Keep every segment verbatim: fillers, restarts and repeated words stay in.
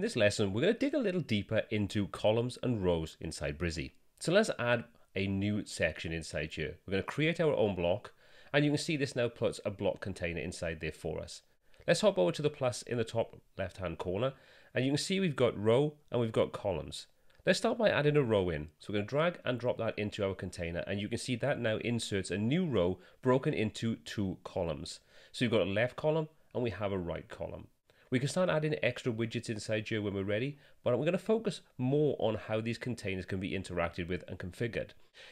In this lesson, we're going to dig a little deeper into columns and rows inside Brizy. So let's add a new section inside here. We're going to create our own block, and you can see this now puts a block container inside there for us. Let's hop over to the plus in the top left-hand corner, and you can see we've got row and we've got columns. Let's start by adding a row in. So we're going to drag and drop that into our container, and you can see that now inserts a new row broken into two columns. So you've got a left column and we have a right column. We can start adding extra widgets inside here when we're ready, but we're going to focus more on how these containers can be interacted with and configured.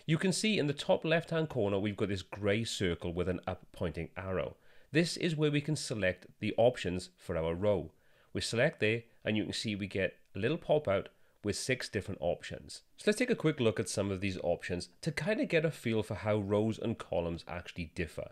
You can see in the top left-hand corner, we've got this gray circle with an up pointing arrow. This is where we can select the options for our row. We select there and you can see we get a little pop out with six different options. So let's take a quick look at some of these options to kind of get a feel for how rows and columns actually differ.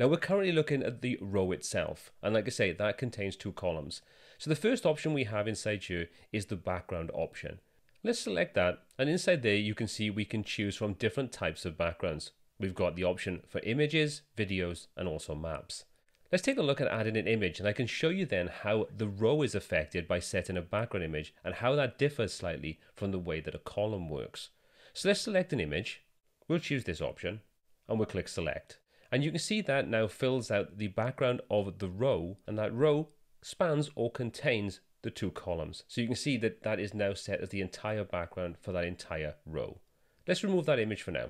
Now we're currently looking at the row itself, and like I say, that contains two columns. So the first option we have inside here is the background option. Let's select that, and inside there you can see we can choose from different types of backgrounds. We've got the option for images, videos, and also maps. Let's take a look at adding an image, and I can show you then how the row is affected by setting a background image and how that differs slightly from the way that a column works. So let's select an image, we'll choose this option, and we'll click select. And you can see that now fills out the background of the row, and that row spans or contains the two columns. So you can see that that is now set as the entire background for that entire row. Let's remove that image for now.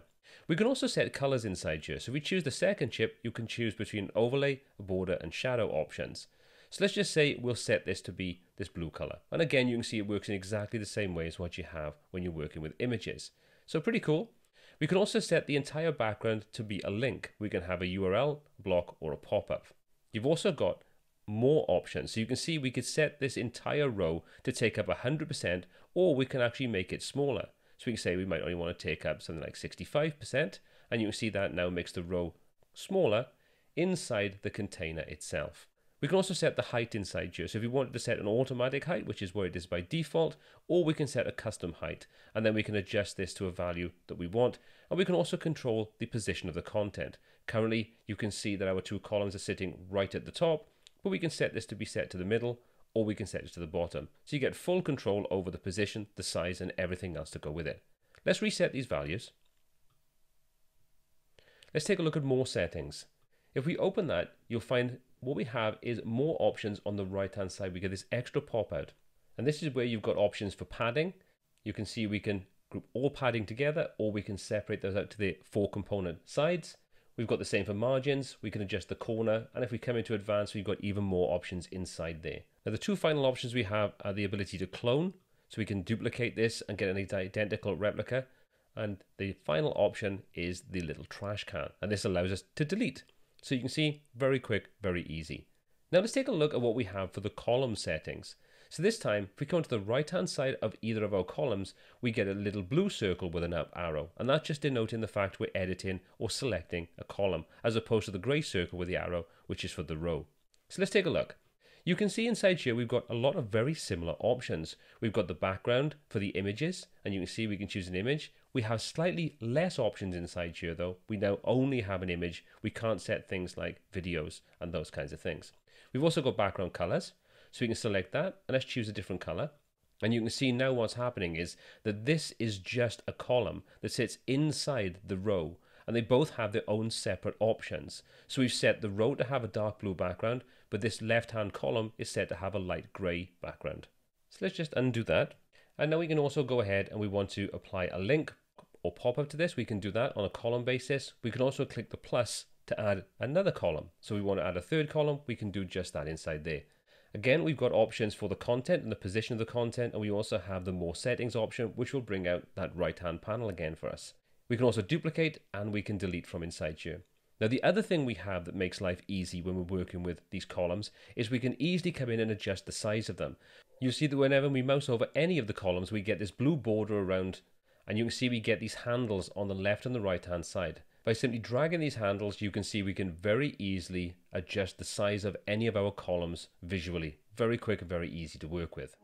We can also set colors inside here. So if we choose the second chip, you can choose between overlay, border, and shadow options. So let's just say we'll set this to be this blue color. And again, you can see it works in exactly the same way as what you have when you're working with images. So pretty cool. We can also set the entire background to be a link. We can have a U R L, block, or a pop-up. You've also got more options. So you can see we could set this entire row to take up one hundred percent, or we can actually make it smaller. So we can say we might only want to take up something like sixty-five percent, and you can see that now makes the row smaller inside the container itself. We can also set the height inside here. So if you wanted to set an automatic height, which is where it is by default, or we can set a custom height, and then we can adjust this to a value that we want. And we can also control the position of the content. Currently, you can see that our two columns are sitting right at the top, but we can set this to be set to the middle, or we can set it to the bottom. So you get full control over the position, the size, and everything else to go with it. Let's reset these values. Let's take a look at more settings. If we open that, you'll find what we have is more options on the right hand side. We get this extra pop out, and this is where you've got options for padding. You can see we can group all padding together, or we can separate those out to the four component sides. We've got the same for margins. We can adjust the corner, and if we come into advanced, we've got even more options inside there. Now the two final options we have are the ability to clone, so we can duplicate this and get an identical replica, and the final option is the little trash can, and this allows us to delete. So you can see, very quick, very easy. Now let's take a look at what we have for the column settings. So this time, if we come to the right-hand side of either of our columns, we get a little blue circle with an up arrow. And that's just denoting the fact we're editing or selecting a column, as opposed to the gray circle with the arrow, which is for the row. So let's take a look. You can see inside here, we've got a lot of very similar options. We've got the background for the images, and you can see we can choose an image. We have slightly less options inside here though. We now only have an image. We can't set things like videos and those kinds of things. We've also got background colors. So we can select that, and let's choose a different color. And you can see now what's happening is that this is just a column that sits inside the row, and they both have their own separate options. So we've set the row to have a dark blue background, but this left-hand column is set to have a light gray background. So let's just undo that. And now we can also go ahead and we want to apply a link or pop-up to this. We can do that on a column basis. We can also click the plus to add another column. So we want to add a third column. We can do just that inside there. Again, we've got options for the content and the position of the content. And we also have the more settings option, which will bring out that right-hand panel again for us. We can also duplicate, and we can delete from inside here. Now the other thing we have that makes life easy when we're working with these columns is we can easily come in and adjust the size of them. You see that whenever we mouse over any of the columns, we get this blue border around, and you can see we get these handles on the left and the right hand side. By simply dragging these handles, you can see we can very easily adjust the size of any of our columns visually. Very quick and very easy to work with.